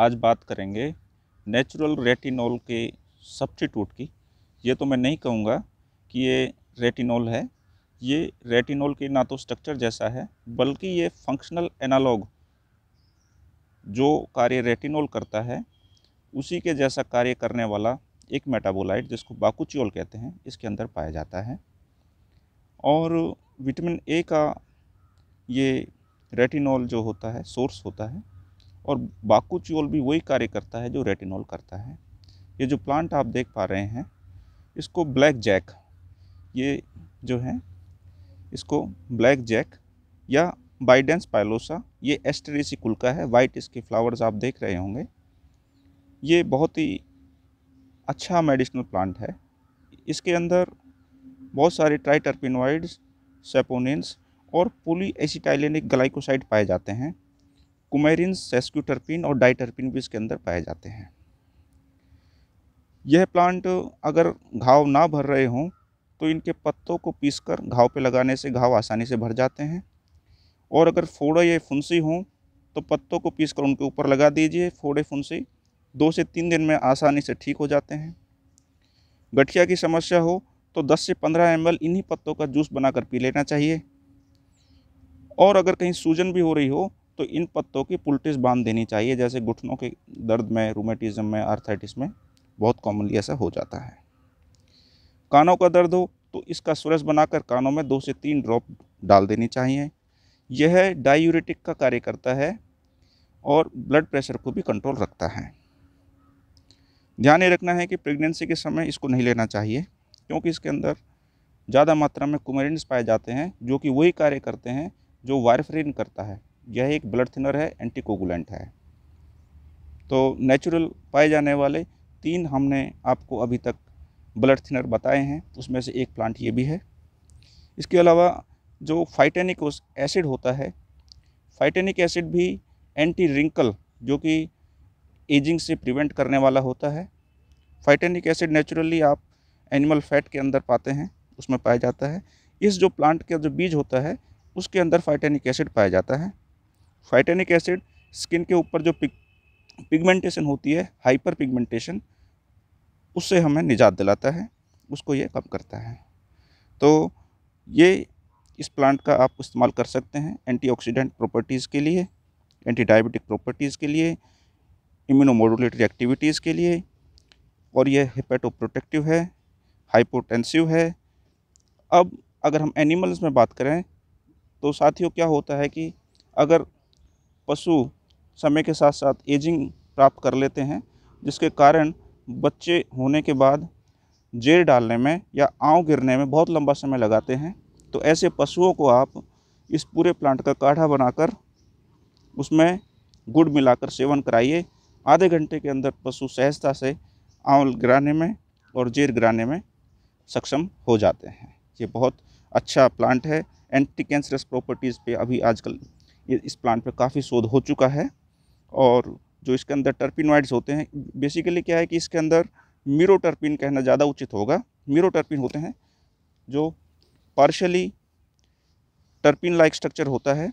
आज बात करेंगे नेचुरल रेटिनॉल के सब्स्टिट्यूट की। ये तो मैं नहीं कहूँगा कि ये रेटिनॉल है, ये रेटिनॉल के ना तो स्ट्रक्चर जैसा है, बल्कि ये फंक्शनल एनालॉग जो कार्य रेटिनॉल करता है उसी के जैसा कार्य करने वाला एक मेटाबोलाइट जिसको बाकुचियोल कहते हैं इसके अंदर पाया जाता है। और विटामिन ए का ये रेटिनॉल जो होता है सोर्स होता है, और बाकुचियोल भी वही कार्य करता है जो रेटिनॉल करता है। ये जो प्लांट आप देख पा रहे हैं इसको ब्लैक जैक, ये जो है इसको ब्लैक जैक या बाइडेंस पाइलोसा, ये एस्टेरेसी कुल का है। वाइट इसके फ्लावर्स आप देख रहे होंगे। ये बहुत ही अच्छा मेडिसिनल प्लांट है। इसके अंदर बहुत सारे ट्राई टर्पिनॉइड, सेपोनिन और पुली एसी टाइलिनिक ग्लाइकोसाइड पाए जाते हैं। कुमेरिन, सेस्क्यूटरपिन और डाइटरपीन भी इसके अंदर पाए जाते हैं। यह प्लांट अगर घाव ना भर रहे हों तो इनके पत्तों को पीसकर घाव पे लगाने से घाव आसानी से भर जाते हैं, और अगर फोड़े या फुंसी हों तो पत्तों को पीसकर उनके ऊपर लगा दीजिए। फोड़े फुंसी 2 से 3 दिन में आसानी से ठीक हो जाते हैं। गठिया की समस्या हो तो 10 से 15 ml इन्हीं पत्तों का जूस बनाकर पी लेना चाहिए, और अगर कहीं सूजन भी हो रही हो तो इन पत्तों की पुलटिस बांध देनी चाहिए, जैसे घुटनों के दर्द में, रुमेटिज्म में, आर्थराइटिस में बहुत कॉमनली ऐसा हो जाता है। कानों का दर्द हो तो इसका सुरस बनाकर कानों में 2 से 3 ड्रॉप डाल देनी चाहिए। यह डायुरेटिक का कार्य करता है और ब्लड प्रेशर को भी कंट्रोल रखता है। ध्यान ये रखना है कि प्रेगनेंसी के समय इसको नहीं लेना चाहिए, क्योंकि इसके अंदर ज़्यादा मात्रा में कुमेरिन्स पाए जाते हैं जो कि वही कार्य करते हैं जो वारफेरिन करता है। यह एक ब्लड थिनर है, एंटीकोगुलेंट है। तो नेचुरल पाए जाने वाले 3 हमने आपको अभी तक ब्लड थिनर बताए हैं, उसमें से एक प्लांट ये भी है। इसके अलावा जो फाइटेनिक एसिड होता है, फाइटेनिक एसिड भी एंटी रिंकल जो कि एजिंग से प्रिवेंट करने वाला होता है। फाइटेनिक एसिड नेचुरली आप एनिमल फैट के अंदर पाते हैं, उसमें पाया जाता है। इस जो प्लांट का जो बीज होता है उसके अंदर फाइटेनिक एसिड पाया जाता है। फाइटेनिक एसिड स्किन के ऊपर जो पिगमेंटेशन होती है, हाइपर पिगमेंटेशन, उससे हमें निजात दिलाता है, उसको ये कम करता है। तो ये इस प्लांट का आप इस्तेमाल कर सकते हैं एंटीऑक्सीडेंट प्रॉपर्टीज़ के लिए, एंटी डायबिटिक प्रॉपर्टीज़ के लिए, इम्यूनोमोडोलेटरी एक्टिविटीज़ के लिए, और यह हिपेटोप्रोटेक्टिव है, हाइपोटेंसिव है। अब अगर हम एनिमल्स में बात करें तो साथियों क्या होता है कि अगर पशु समय के साथ साथ एजिंग प्राप्त कर लेते हैं, जिसके कारण बच्चे होने के बाद जेर डालने में या आँव गिरने में बहुत लंबा समय लगाते हैं, तो ऐसे पशुओं को आप इस पूरे प्लांट का काढ़ा बनाकर उसमें गुड़ मिलाकर सेवन कराइए। आधे घंटे के अंदर पशु सहजता से आँव गिराने में और जेर गिराने में सक्षम हो जाते हैं। ये बहुत अच्छा प्लांट है। एंटी कैंसरस प्रॉपर्टीज़ पे अभी आजकल इस प्लांट पे काफ़ी शोध हो चुका है, और जो इसके अंदर टर्पिनॉइड्स होते हैं, बेसिकली क्या है कि इसके अंदर मीरो टर्पिन कहना ज़्यादा उचित होगा। मीरो टर्पिन होते हैं जो पार्शली टर्पिन लाइक स्ट्रक्चर होता है,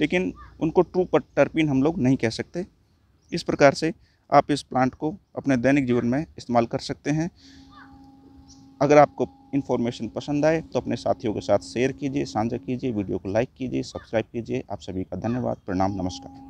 लेकिन उनको ट्रू टर्पिन हम लोग नहीं कह सकते। इस प्रकार से आप इस प्लांट को अपने दैनिक जीवन में इस्तेमाल कर सकते हैं। अगर आपको इन्फॉर्मेशन पसंद आए तो अपने साथियों के साथ शेयर कीजिए, साझा कीजिए, वीडियो को लाइक कीजिए, सब्सक्राइब कीजिए। आप सभी का धन्यवाद, प्रणाम, नमस्कार।